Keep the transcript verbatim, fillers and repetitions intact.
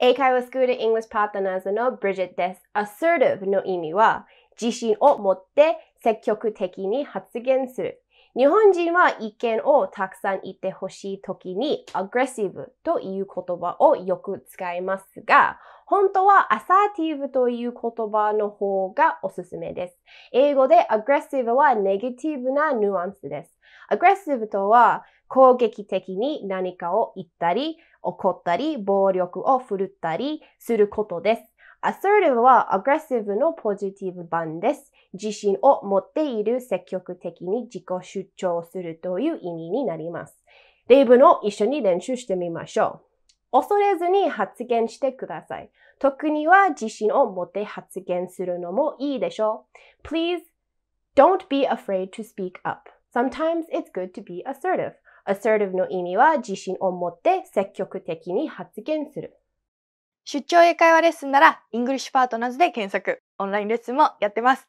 Eikaiwa Schoolで English Partners の Bridget です。Assertive の意味は自信を持って積極的に発言する。日本人は意見をたくさん言ってほしいときに aggressive という言葉をよく使いますが、本当は assertive という言葉の方がおすすめです。英語で aggressive はネガティブなニュアンスです。aggressive とは攻撃的に何かを言ったり、怒ったり、暴力を振るったりすることです。assertive は aggressive のポジティブ版です。自信を持っている、積極的に自己主張するという意味になります。例文を一緒に練習してみましょう。恐れずに発言してください。特には自信を持って発言するのもいいでしょう。Please don't be afraid to speak up. Sometimes it's good to be assertive. Assertive の意味は自信を持って積極的に発言する。出張英会話レッスンなら English Partners で検索。オンラインレッスンもやってます。